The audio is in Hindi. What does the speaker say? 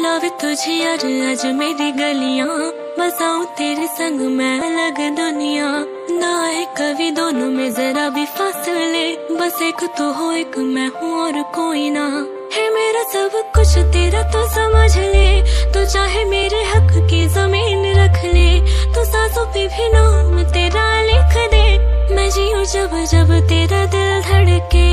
बुलावे तुझे आज आज मेरी गलियां, बसाऊं तेरे संग मैं अलग दुनिया। ना है कभी दोनों में जरा भी फासले, बस एक तू हो एक मैं हूँ और कोई ना। है मेरा सब कुछ तेरा तो समझ ले, तू चाहे मेरे हक की जमीन रख ले। तू सांसों पे भी नाम तेरा लिख दे, मैं जीऊँ जब जब तेरा दिल धड़के।